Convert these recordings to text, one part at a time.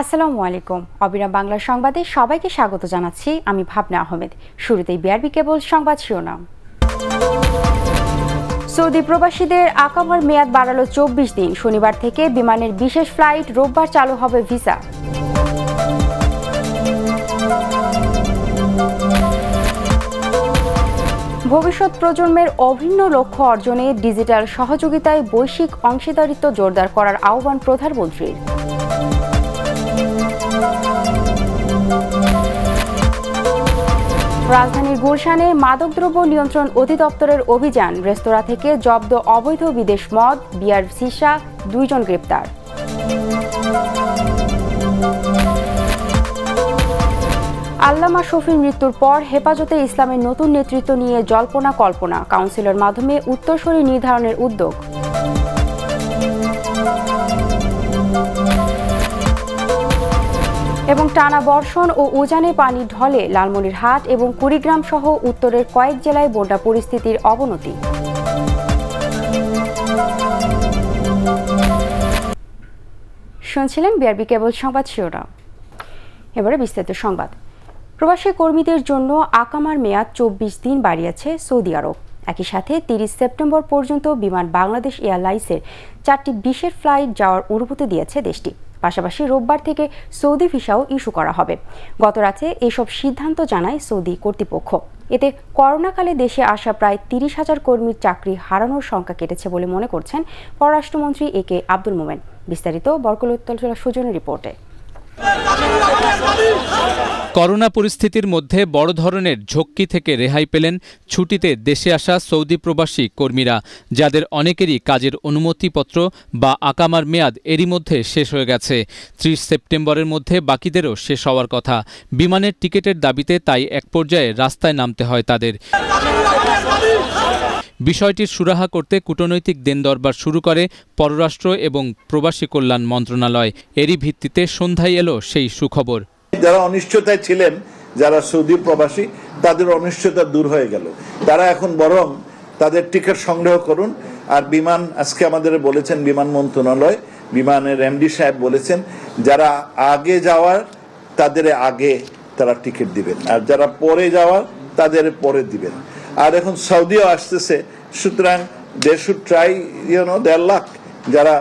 আসসালামু আলাইকুম অবিরাম বাংলা সংবাদে সবাইকে স্বাগত জানাচ্ছি আমি ভাবনা আহমেদ শুরুতেই বিআরবি কেবল সংবাদ শিরোনাম সৌদি প্রবাসীদের আকামার মেয়াদ বাড়ালো ২৪ দিন শনিবার থেকে বিমানের বিশেষ ফ্লাইট রোববার চালু হবে ভিসা ভবিষ্যৎ প্রজন্মের অভিন্ন লক্ষ্য অর্জনে ডিজিটাল সহযোগিতায় বৈশ্বিক অংশীদারিত্ব জোরদার করার আহ্বান প্রধানমন্ত্রীর রাজধানীর গুলশানে মাদকদ্রব্য নিয়ন্ত্রণ অধিদপ্তরের অভিযান রেস্তোরাঁ থেকে জব্দ অবৈধ বিদেশ মদ বিয়ার সিসা দুইজন গ্রেপ্তার আল্লামা শফীর মৃত্যুর পর হেফাজতে ইসলামের নতুন নেতৃত্ব নিয়ে জল্পনা কল্পনা কাউন্সিলের মাধ্যমে উত্তরসূরি নির্ধারণের উদ্যোগ এবং টানা বর্ষণ ও উজানে পানি ঢলে লালমনিরহাট এবং কুড়িগ্রাম সহ উত্তরের কয়েক জেলায় বন্যা পরিস্থিতির অবনতি শুনছিলেন বিআরবি কেবল সংবাদ শিরোনাম এবারে বিস্তারিত সংবাদ প্রবাসী কর্মীদের জন্য আকামার মেয়াদ ২৪ দিন বাড়িয়েছে সৌদি আরব একই সাথে ৩০ সেপ্টেম্বর পর্যন্ত বিমান বাংলাদেশ এয়ারলাইন্সের ৪টি বিশেষ ফ্লাইট যাওয়ার অনুমতি দিয়েছে দেশটি পাশাপাশি রোববার থেকে সৌদি ভিসাও ইস্যু করা হবে গতরাতে এসব সিদ্ধান্ত জানায় সৌদি কর্তৃপক্ষ এতে করোনাকালে দেশে আসা প্রায় ৩০,০০০ কর্মীর চাকরি হারানোর শঙ্কা কেটেছে বলে মনে করছেন পররাষ্ট্রমন্ত্রী এ কে আব্দুল মোমেন বিস্তারিত বরকলতলা সুজনের রিপোর্টে করোনা পরিস্থিতির মধ্যে বড় ধরনের ঝক্কি থেকে রেহাই পেলেন ছুটিতে দেশে আসা সৌদি প্রবাসী কর্মীরা যাদের অনেকেরই কাজের অনুমতিপত্র বা আকামার মেয়াদ এরই মধ্যে শেষ হয়ে গেছে ৩০ সেপ্টেম্বরের মধ্যে বাকিদেরও শেষ হওয়ার কথা বিমানের টিকিটের দাবিতে তাই এক পর্যায়ে রাস্তায় নামতে হয় তাদের বিষয়টির সুরাহা করতে কূটনৈতিক দেনদরবার শুরু করে পররাষ্ট্র এবং প্রবাসী কল্যাণ মন্ত্রণালয় এরই ভিত্তিতে সন্ধ্যায় এলো সেই সুখবর যারা অনিশ্চয়তায় ছিলেন যারা সৌদি প্রবাসী তাদের অনিশ্চয়তা দূর হয়ে গেল তারা এখন বরং তাদের টিকিট সংগ্রহ করুন আর বিমান আজকে আমাদের বলেছেন বিমান মন্ত্রণালয় বিমানের এমডি সাহেব বলেছেন যারা আগে যাওয়ার তাদের আগে তারা টিকিট দিবেন আর যারা পরে যাওয়ার তাদের পরে দিবেন আর এখন সৌদিও আসতেছে সুতরাং দে শুড ট্রাই দেড় লাখ যারা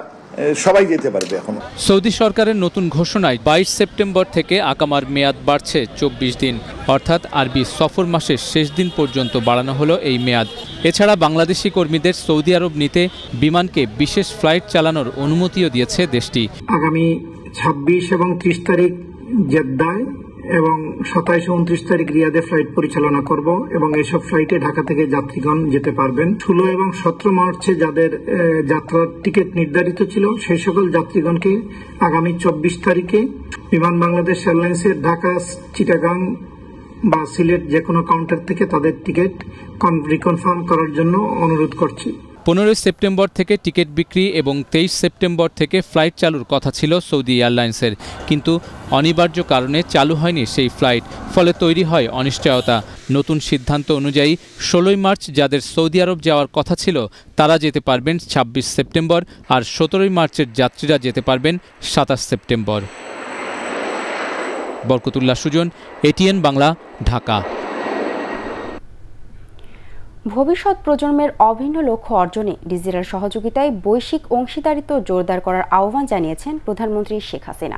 সবাই যেতে পারবে এখন সৌদি সরকারের নতুন ঘোষণায় ২২ সেপ্টেম্বর থেকে আকামার মেয়াদ বাড়ছে ২৪ দিন অর্থাৎ আরবি সফর মাসের শেষ দিন পর্যন্ত বাড়ানো হলো এই মেয়াদ এছাড়া বাংলাদেশি কর্মীদের সৌদি আরব নিতে বিমানকে বিশেষ ফ্লাইট চালানোর অনুমতিও দিয়েছে দেশটি আগামী ২৬ এবং ৩০ তারিখ জেদ্দায় এবং ২৭ ও ২৯ তারিখ রিয়াদে ফ্লাইট পরিচালনা করব এবং এইসব ফ্লাইটে ঢাকা থেকে যাত্রীগণ যেতে পারবেন ১৬ এবং ১৭ মার্চে যাদের যাত্রার টিকিট নির্ধারিত ছিল সেই সকল যাত্রীগণকে আগামী ২৪ তারিখে বিমান বাংলাদেশ এয়ারলাইন্সের ঢাকা চিটাগাং বা সিলেট যে কোনো কাউন্টার থেকে তাদের টিকিট রিকনফার্ম করার জন্য অনুরোধ করছি ১৫ সেপ্টেম্বর থেকে টিকিট বিক্রি এবং ২৩ সেপ্টেম্বর থেকে ফ্লাইট চালুর কথা ছিল সৌদি এয়ারলাইন্সের কিন্তু অনিবার্য কারণে চালু হয়নি সেই ফ্লাইট ফলে তৈরি হয় অনিশ্চয়তা নতুন সিদ্ধান্ত অনুযায়ী ১৬ মার্চ যাদের সৌদি আরব যাওয়ার কথা ছিল তারা যেতে পারবেন ২৬ সেপ্টেম্বর আর ১৭ মার্চের যাত্রীরা যেতে পারবেন ২৭ সেপ্টেম্বর বরকতুল্লাহ সুজন এটিএন বাংলা ঢাকা ভবিষ্যৎ প্রজন্মের অভিন্ন লক্ষ্য অর্জনে ডিজিটাল সহযোগিতায় বৈশ্বিক অংশীদারিত্ব জোরদার করার আহ্বান জানিয়েছেন প্রধানমন্ত্রী শেখ হাসিনা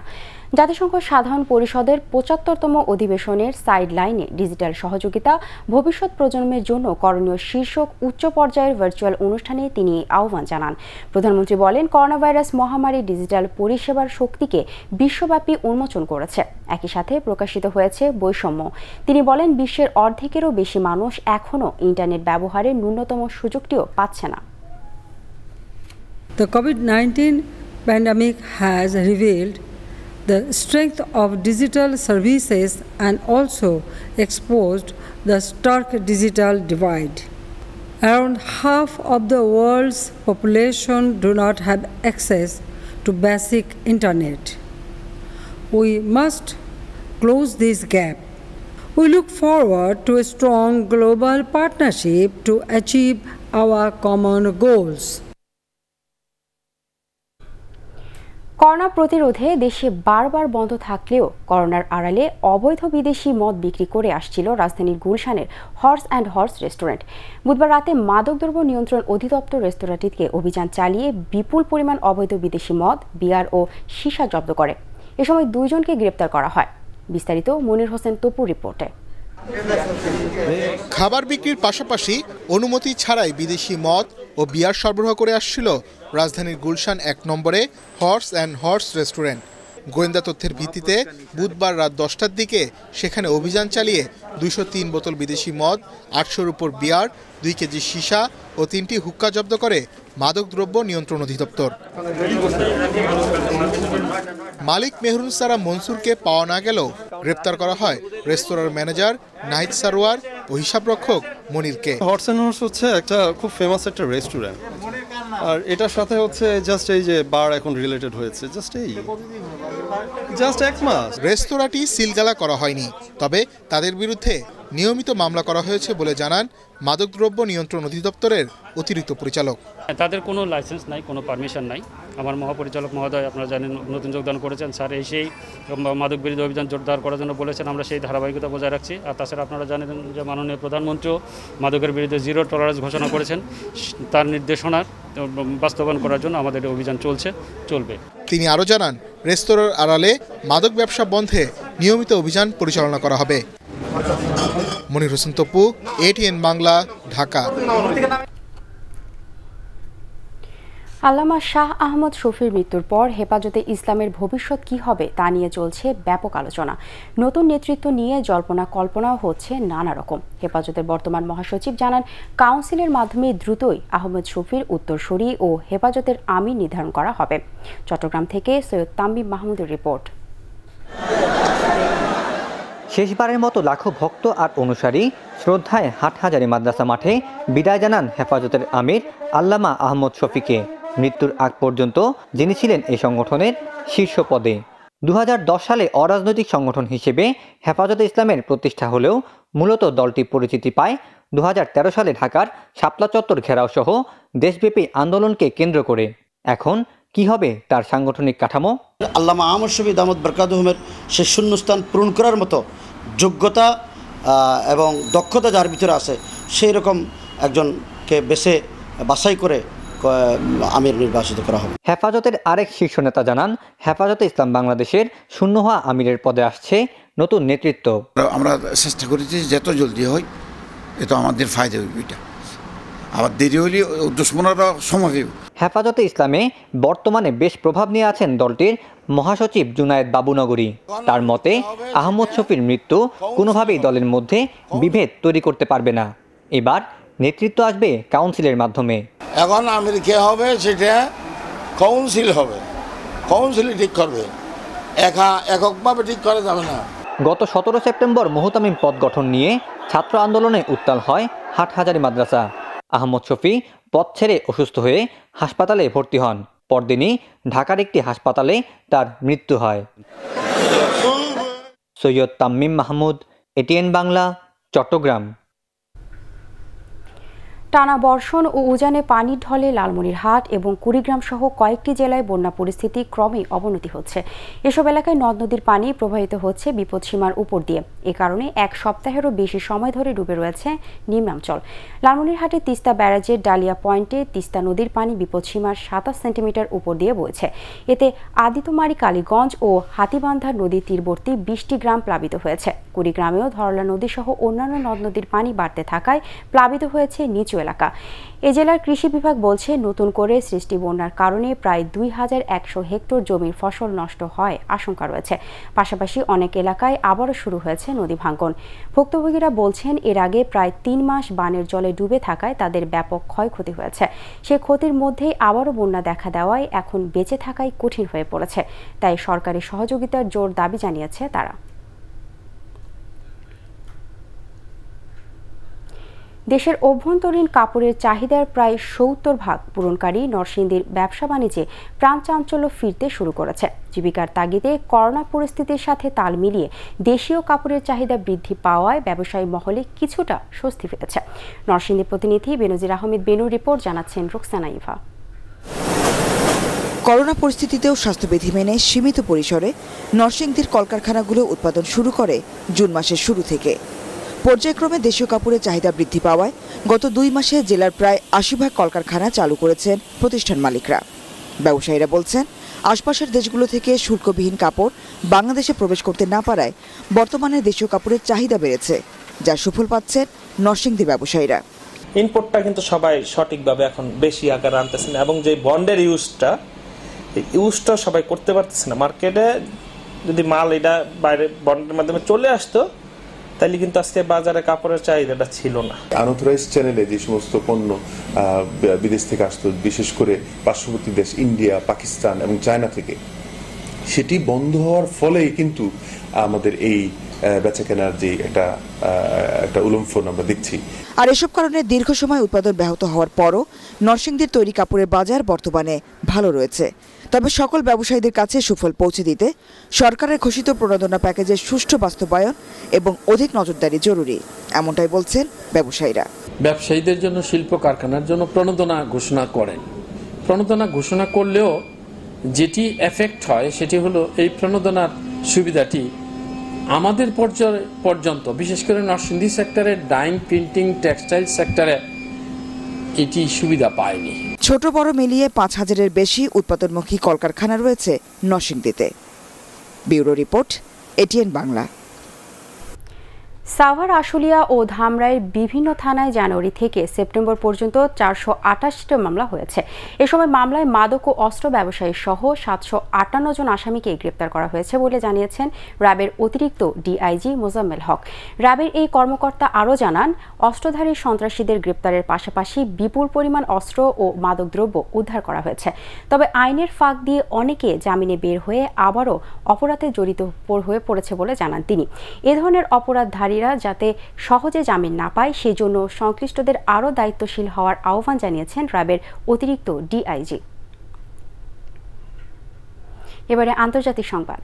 জাতিসংঘ সাধারণ পরিষদের ৭৫তম অধিবেশনের সাইডলাইনে ডিজিটাল সহযোগিতা ভবিষ্যৎ প্রজন্মের জন্য করণীয় শীর্ষক উচ্চ পর্যায়ের ভার্চুয়াল অনুষ্ঠানে তিনি আহ্বান জানান প্রধানমন্ত্রী বলেন করোনা ভাইরাস মহামারী ডিজিটাল পরিষেবার শক্তিকে বিশ্বব্যাপী উন্মোচন করেছে একই সাথে প্রকাশিত হয়েছে বৈষম্য তিনি বলেন বিশ্বের অর্ধেকেরও বেশি মানুষ এখনও ইন্টারনেট ব্যবহারের ন্যূনতম সুযোগটিও পাচ্ছে না The COVID-19 pandemic has revealed the strength of digital services and also exposed the stark digital divide. Around half of the world's population do not have access to basic internet. We must close this gap. We look forward to a strong global partnership to achieve our common goals. Corona প্রতিরোধে দেশে বারবার বন্ধ থাকলেও করোনার আড়ালে অবৈধ বিদেশি মদ বিক্রি করে আসছিল রাজধানীর গুলশানের হর্স অ্যান্ড হর্স রেস্টুরেন্ট। বুধবার রাতে মাদকদ্রব্য নিয়ন্ত্রণ অধিদপ্তর রেস্তোরাঁটিতে অভিযান চালিয়ে বিপুল পরিমাণ অবৈধ বিদেশি মদ, বিয়ার ও সীসা জব্দ করে। এ সময় দুইজনকে গ্রেপ্তার করা হয়। বিস্তারিত মনির হোসেন তপুর রিপোর্টে। খাবার বিক্রির পাশাপাশি অনুমতি ছাড়াই বিদেশি মদ ও বিয়ার সরবরাহ করে আসছিল রাজধানীর গুলশান ১ নম্বরে হর্স অ্যান্ড হর্স রেস্টুরেন্ট। গোয়েন্দা তথ্যের ভিত্তিতে বুধবার রাত ১০টার দিকে সেখানে অভিযান চালিয়ে ২০৩ বোতল বিদেশি মদ, ৮০০র উপর বিয়ার, ২ কেজি সীসা ও ৩টি হুক্কা জব্দ করে মাদকদ্রব্য নিয়ন্ত্রণ অধিদপ্তর। মালিক মেহরুন সারা মনসুরকে পাওয়া না গেলেও গ্রেপ্তার করা হয় রেস্তোরাঁর ম্যানেজার নাহিদ সারোয়ার ও হিসাবরক্ষক মনিরকে। হর্স অ্যান্ড হর্স হচ্ছে একটা খুব ফেমাস একটা রেস্টুরেন্ট, আর এটার সাথে হচ্ছে জাস্ট এই যে বার এখন রিলেটেড হয়েছে জাস্ট 1 মাস। রেস্তোরাঁটি সিলগালা করা হয়নি, তবে তাদের বিরুদ্ধে নিয়মিত মামলা করা হয়েছে বলে জানান মাদকদ্রব্য নিয়ন্ত্রণ অধিদপ্তরের অতিরিক্ত পরিচালক। তাদের কোনো লাইসেন্স নাই, কোনো পারমিশন নাই। আমার মহাপরিচালক মহোদয়, আপনারা জানেন, নতুন যোগদান করেছেন স্যার, এই সেই মাদক বিরোধী অভিযান জোরদার করার জন্য বলেছেন। আমরা সেই ধারাবাহিকতা বজায় রাখছি। আর তাছাড়া আপনারা জানেন যে মাননীয় প্রধানমন্ত্রীও মাদকের বিরুদ্ধে জিরো টলারেন্স ঘোষণা করেছেন। তার নির্দেশনার বাস্তবায়ন করার জন্য আমাদের অভিযান চলবে। তিনি আরও জানান, রেস্তোরাঁর আড়ালে মাদক ব্যবসা বন্ধে নিয়মিত অভিযান পরিচালনা করা হবে। মনির হোসেন তপু, ATN বাংলা, ঢাকা। আল্লামা শাহ আহমদ শফীর মৃত্যুর পর হেফাজতে ইসলামের ভবিষ্যৎ কি হবে তা নিয়ে চলছে ব্যাপক আলোচনা। নতুন নেতৃত্ব নিয়ে জল্পনা কল্পনাও হচ্ছে নানা রকম। হেফাজতের বর্তমান মহাসচিব জানান, কাউন্সিলের মাধ্যমে দ্রুতই আহমদ শফীর উত্তরসূরি ও হেফাজতের আমির নির্ধারণ করা হবে। চট্টগ্রাম থেকে সৈয়দ তাম্বিব মাহমুদের রিপোর্ট। শেষবারের মতো লাখো ভক্ত আর অনুসারী শ্রদ্ধায় হাটহাজারী মাদ্রাসা মাঠে বিদায় জানান হেফাজতের আমির আল্লামা আহমদ শফীকে। মৃত্যুর আগ পর্যন্ত যিনি ছিলেন এই সংগঠনের শীর্ষ পদে। ২০১০ সালে অরাজনৈতিক সংগঠন হিসেবে হেফাজতে ইসলামের প্রতিষ্ঠা হলেও মূলত দলটি পরিচিতি পায় ২০১৩ সালে ঢাকার শাপলা চত্বর ঘেরাওসহ দেশব্যাপী আন্দোলনকে কেন্দ্র করে। এখন কি হবে তার সাংগঠনিক কাঠামো? আল্লামা আহমদ শফী দামদ বরকাতুহুমের সে শূন্যস্থান পূরণ করার মতো যোগ্যতা এবং দক্ষতা যার ভিতরে আছে, সেই রকম একজনকে বেছে বাছাই করে আমির নির্বাচিত করা হবে। হেফাজতের আরেক শীর্ষ নেতা জানান, হেফাজতে ইসলাম বাংলাদেশের শূন্য হওয়া আমিরের পদে আসছে নতুন নেতৃত্ব। আমরা চেষ্টা করেছি যত জলদি হয় এত আমাদের ফায়দা হবে, এটা আবার দেরি হলে দুশ্মনেরা সময়। হেফাজতে ইসলামে বর্তমানে বেশ প্রভাব নিয়ে আছেন দলটির মহাসচিব জুনায়েদ বাবুনগরী। তার মতে, আহমদ শফীর মৃত্যু কোনোভাবেই দলের মধ্যে বিভেদ তৈরি করতে পারবে না। এবার নেতৃত্ব আসবে কাউন্সিলের মাধ্যমে। এখন আমির কে হবে সেটা কাউন্সিল হবে, কাউন্সিলই ঠিক করবে, একা এককভাবে ঠিক করা যাবে না। গত ১৭ সেপ্টেম্বর মুহতামিম পদ গঠন নিয়ে ছাত্র আন্দোলনে উত্তাল হয় হাটহাজারী মাদ্রাসা। আহমদ শফী পথ ছেড়ে অসুস্থ হয়ে হাসপাতালে ভর্তি হন। পরদিনই ঢাকার একটি হাসপাতালে তার মৃত্যু হয়। সৈয়দ তাম্মিম মাহমুদ, ATN বাংলা, চট্টগ্রাম। টানা বর্ষণ ও উজানে পানির ঢলে লালমনিরহাট এবং কুড়িগ্রাম সহ কয়েকটি জেলায় বন্যা পরিস্থিতি ক্রমেই অবনতি হচ্ছে। এসব এলাকায় নদ নদীর পানি প্রবাহিত হচ্ছে বিপদসীমার উপর দিয়ে। এ কারণে ১ সপ্তাহেরও বেশি সময় ধরে ডুবে রয়েছে নিম্নাঞ্চল। লালমনিরহাটে তিস্তা ব্যারাজের ডালিয়া পয়েন্টে তিস্তা নদীর পানি বিপদসীমার ২৭ সেন্টিমিটার উপর দিয়ে বইছে। এতে আদিতমারি, কালীগঞ্জ ও হাতীবান্ধা নদী তীরবর্তী ২০টি গ্রাম প্লাবিত হয়েছে। কুড়িগ্রামেও ধরলা নদীসহ অন্যান্য নদ নদীর পানি বাড়তে থাকায় প্লাবিত হয়েছে নিচু এলাকা। এ জেলার কৃষি বিভাগ বলছে, নতুন করে সৃষ্টি বন্যার কারণে প্রায় ২,১০০ হেক্টর জমির ফসল নষ্ট হয় আশঙ্কা রয়েছে। পাশাপাশি অনেক এলাকায় আবারও শুরু হয়েছে নদী ভাঙ্গন। ভুক্তভোগীরা বলছেন, এর আগে প্রায় 3 মাস বানের জলে ডুবে থাকায় তাদের ব্যাপক ক্ষয়ক্ষতি হয়েছে। সে ক্ষতির মধ্যেই আবারও বন্যা দেখা দেওয়ায় এখন বেঁচে থাকাই কঠিন হয়ে পড়েছে। তাই সরকারি সহযোগিতার জোর দাবি জানিয়েছে তারা। দেশের অভ্যন্তরীণ কাপড়ের চাহিদার প্রায় ৭০% পূরণকারী নরসিংদীর ব্যবসা বাণিজ্যে প্রাণ চাঞ্চল্য ফিরতে শুরু করেছে। জীবিকার তাগিদে করোনা পরিস্থিতির সাথে তাল মিলিয়ে দেশীয় কাপড়ের চাহিদা বৃদ্ধি পাওয়ায় ব্যবসায়ী মহলে কিছুটা স্বস্তি ফিরেছে। নরসিংদী প্রতিনিধি বেনজির আহমেদ বেনুর রিপোর্ট, জানাচ্ছেন রুকসানা ইভা। করোনা পরিস্থিতিতেও স্বাস্থ্যবিধি মেনে সীমিত পরিসরে নরসিংদীর কলকারখানাগুলো উৎপাদন শুরু করে জুন মাসের শুরু থেকে। পর্যায়ক্রমে দেশীয় কাপড়ের চাহিদা বৃদ্ধি পাওয়ায় গত দুই মাসে জেলার প্রায় ৮০ ভাগ কলকারখানা চালু করেছেন প্রতিষ্ঠান মালিকরা। ব্যবসায়ীরা বলছেন, আশপাশের দেশগুলো থেকে শুল্কবিহীন কাপড় বাংলাদেশে প্রবেশ করতে না পারায় বর্তমানে দেশীয় কাপড়ের চাহিদা বেড়েছে, যার সুফল পাচ্ছেন নরসিংদীর ব্যবসায়ীরা। ইম্পোর্টটা কিন্তু সবাই সঠিকভাবে এখন বেশি আকারে আনতেছে না, এবং যে বন্ডের ইউজটা সবাই করতে পারতেছে না। মার্কেটে যদি মাল এটা বাইরে বন্ডের মাধ্যমে চলে আসতো তাহলে কিন্তু আজকে বাজারে কাপড়ের চাহিদাটা ছিল না। আনঅথরাইজড চ্যানেলে যে সমস্ত পণ্য বিদেশ থেকে আসতো, বিশেষ করে পার্শ্ববর্তী দেশ ইন্ডিয়া, পাকিস্তান এবং চায়না থেকে, সেটি বন্ধ হওয়ার ফলেই কিন্তু আমাদের এই বেচা কেনার যে একটা উলম্ফন আমরা দেখছি। আর এসব কারণে দীর্ঘ সময় উৎপাদন ব্যাহত হওয়ার পরও নরসিংদীর তৈরি কাপড়ের বাজার বর্তমানে ভালো রয়েছে। তবে সকল ব্যবসায়ীদের কাছে সুফল পৌঁছে দিতে সরকারের ঘোষিত প্রণোদনা প্যাকেজের সুষ্ঠু বাস্তবায়ন এবং অধিক নজরদারি জরুরি, এমনটাই বলছেন ব্যবসায়ীরা। ব্যবসায়ীদের জন্য শিল্প কারখানার জন্য প্রণোদনা ঘোষণা করেন, প্রণোদনা ঘোষণা করলেও যেটি এফেক্ট হয় সেটি হলো এই প্রণোদনার সুবিধাটি আমাদের পর্যন্ত বিশেষ করে নরসিংদী সেক্টরে ডাইং, প্রিন্টিং, টেক্সটাইল সেক্টরে এটি সুবিধা পায়নি। ছোট বড় মিলিয়ে ৫,০০০-এর বেশি উৎপাদনমুখী কলকারখানা রয়েছে নরসিংদীতে। Bureau report, ATN Bangla. Savar, Ashulia ও ধামরাইয়ের বিভিন্ন থানায় জানুয়ারি থেকে সেপ্টেম্বর পর্যন্ত ৪৮৮টা মামলা হয়েছে। এ সময় মামলায় মাদক ও অস্ত্র ব্যবসায়ী সহ ৭৫৮ জন আসামিকে গ্রেপ্তার করা হয়েছে বলে জানিয়েছেন র্যাবের অতিরিক্ত ডিআইজি মোজাম্মেল হক। র্যাবের এই কর্মকর্তা আরও জানান, অস্ত্রধারী সন্ত্রাসীদের গ্রেপ্তারের পাশাপাশি বিপুল পরিমাণ অস্ত্র ও মাদকদ্রব্য উদ্ধার করা হয়েছে। তবে আইনের ফাঁক দিয়ে অনেকে জামিনে বের হয়ে আবারও অপরাধে জড়িত হয়ে পড়েছে বলে জানান তিনি। এ ধরনের অপরাধধারী যাতে সহজে জামিন না পায় সেজন্য সংশ্লিষ্টদের আরও দায়িত্বশীল হওয়ার আহ্বান জানিয়েছেন র্যাবের অতিরিক্ত ডিআইজি। এবারে আন্তর্জাতিক সংবাদ।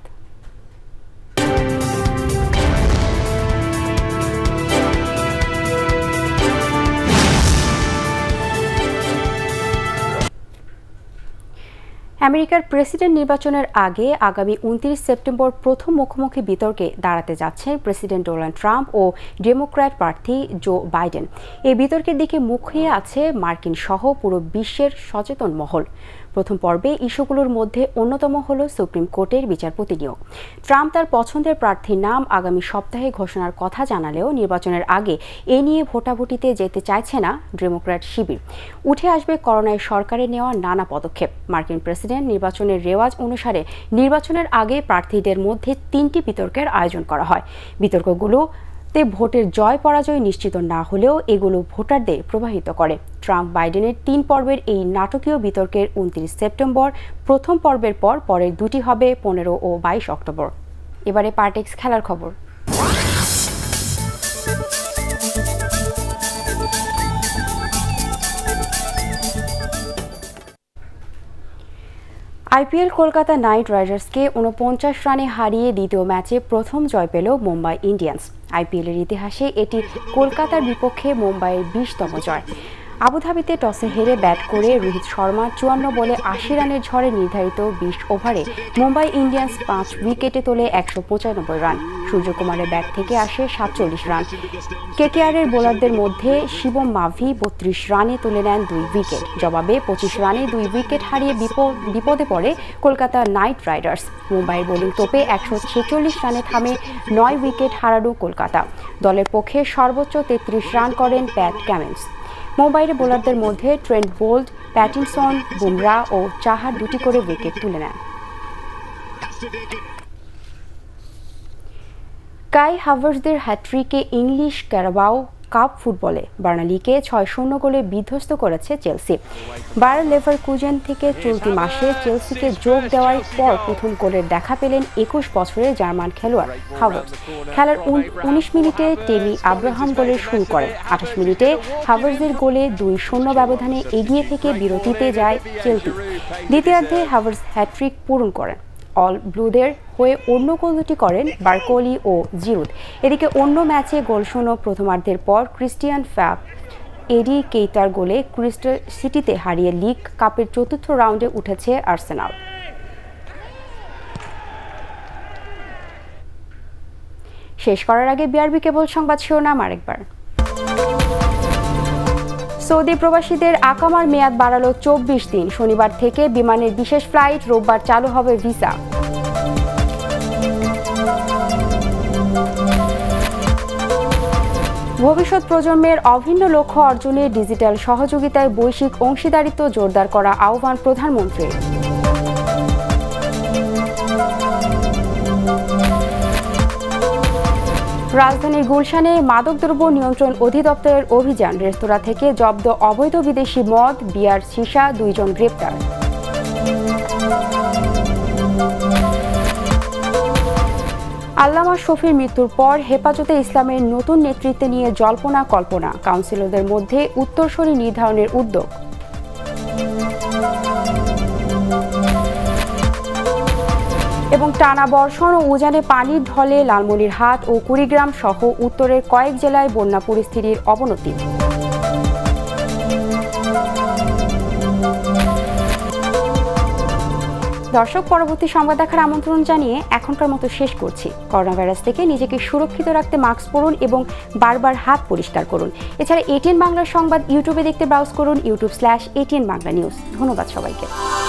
আমেরিকার প্রেসিডেন্ট নির্বাচনের আগে আগামী ২৯ সেপ্টেম্বর প্রথম মুখোমুখি বিতর্কে দাঁড়াতে যাচ্ছেন প্রেসিডেন্ট ডোনাল্ড ট্রাম্প ও ডেমোক্র্যাট প্রার্থী জো বাইডেন। এই বিতর্কের দিকে মুখ হয়ে আছে মার্কিন সহ পুরো বিশ্বের সচেতন মহল। প্রথম পর্বে ইস্যুগুলোর মধ্যে অন্যতম হল সুপ্রিম কোর্টের বিচারপতি নিয়োগ। ট্রাম্প তার পছন্দের প্রার্থীর নাম আগামী সপ্তাহে ঘোষণার কথা জানালেও নির্বাচনের আগে এ নিয়ে ভোটাভুটিতে যেতে চাইছে না ডেমোক্র্যাট শিবির। উঠে আসবে করোনায় সরকারে নেওয়া নানা পদক্ষেপ। মার্কিন প্রেসিডেন্ট নির্বাচনের রেওয়াজ অনুসারে নির্বাচনের আগে প্রার্থীদের মধ্যে ৩টি বিতর্কের আয়োজন করা হয়। বিতর্কগুলো তে ভোটের জয় পরাজয় নিশ্চিত না হলেও এগুলো ভোটারদের প্রভাবিত করে। ট্রাম্প বাইডেনের ৩ পর্বের এই নাটকীয় বিতর্কের ২৯ সেপ্টেম্বর প্রথম পর্বের পরের দুটি হবে ১৫ ও ২২ অক্টোবর। এবারে পার্টেক্স খেলার খবর। আইপিএল কলকাতা নাইট রাইডার্সকে ৪৯ রানে হারিয়ে দ্বিতীয় ম্যাচে প্রথম জয় পেল মুম্বাই ইন্ডিয়ান্স। আইপিএলের ইতিহাসে এটি কলকাতার বিপক্ষে মুম্বাইয়ের ২০তম জয়। আবুধাবিতে টসে হেরে ব্যাট করে রোহিত শর্মা ৫৪ বলে ৮০ রানের ঝড়ে নির্ধারিত ২০ ওভারে মুম্বাই ইন্ডিয়ান্স ৫ উইকেটে তোলে ১৯৫ রান। সূর্যকুমারের ব্যাট থেকে আসে ৪৭ রান। কেকেআরের বোলারদের মধ্যে শিবম মাভি ৩২ রানে তুলে নেন ২ উইকেট। জবাবে ২৫ রানে ২ উইকেট হারিয়ে বিপদে পড়ে কলকাতা নাইট রাইডার্স। মুম্বাইয়ের বোলিং তোপে ১৪৬ রানে থামে ৯ উইকেট হারানো কলকাতা। দলের পক্ষে সর্বোচ্চ ৩৩ রান করেন প্যাট ক্যামিন্স। মুম্বাইয়ের বোলারদের মধ্যে ট্রেন্ট বোল্ট, প্যাটিনসন, বুমরা ও চাহার 2টি করে উইকেট তুলে নেন। কাই হাভার্সদের হ্যাটট্রিকে ইংলিশ ক্যারাবাও কাপ ফুটবলে বার্নালিকে ৬-০ গোলে বিধ্বস্ত করেছে চেলসি। বায়ার লেভারকুজেন থেকে চলতি মাসে চেলসিকে যোগ দেওয়ার পর প্রথম গোলের দেখা পেলেন ২১ বছরের জার্মান খেলোয়াড় হাভার্স। খেলার ১৯ মিনিটে টেমি আব্রাহাম গোলে শুরু করেন। ২৮ মিনিটে হাভার্সের গোলে ২-০ ব্যবধানে এগিয়ে থেকে বিরতিতে যায় চেলসি। দ্বিতীয়ার্ধে হাভার্স হ্যাটট্রিক পূরণ করেন। অল ব্লুদের হয়ে অন্য গোল দুটি করেন বার্কলি ও জিরুদ। এদিকে অন্য ম্যাচে গোলশূন্য প্রথমার্ধের পর ক্রিস্টিয়ান एडी केइटार गोले क्रिस्टल सिटीते हारिए लीग कपर चतुर्थ राउंडे उठेছে आर्सेनाल। शेष करार आगे बीआरबी केबल संबाद शिरोनाम आरेकबार। सऊदी प्रवासीदेर आकामार मेयाद बाड़ालो 24 दिन। शनिवार थेके विमानेर विशेष फ्लाइट रविवार चालू हबे भिसा। भविष्यत प्रजन्मेर अभिन्न लक्ष्य अर्जने डिजिटल सहयोगिताय वैश्विक अंशीदारित्व जोरदार करा आह्वान प्रधानमंत्री। राजधानीर गुलशाने मादकद्रव्य नियंत्रण अधिदप्तरेर अभियान। रेस्तोरां थेके जब्द अवैध विदेशी मद बियार सीसा, 2 जन ग्रेप्तार। आल्लामा शफीर मृत्युर पर हेफाजते इस्लामेर नतून नेतृत्व निये जल्पना कल्पना। काउंसिलरदेर मध्ये उत्तरसरी निर्धारणेर उद्योग। एवं टाना बर्षण और उजाने पानी ढले लालमनिरहाट और कुड़ीग्राम सह उत्तरेर कयेक जिलाय बन्या परिस्थितिर अवनति। दर्शक परवर्ती संवाद देखार आमंत्रण जानिये एखनकार मतो शेष करछि। करोना भाइरास थेके निजेके सुरक्षित राखते मास्क परुन एवं बार बार हाथ परिष्कार करुन। एछाड़ा एटीएन बांगलार संबाद यूट्यूबे देखते ब्राउज करुन youtube/ATN Bangla News। धन्यवाद सबाइके।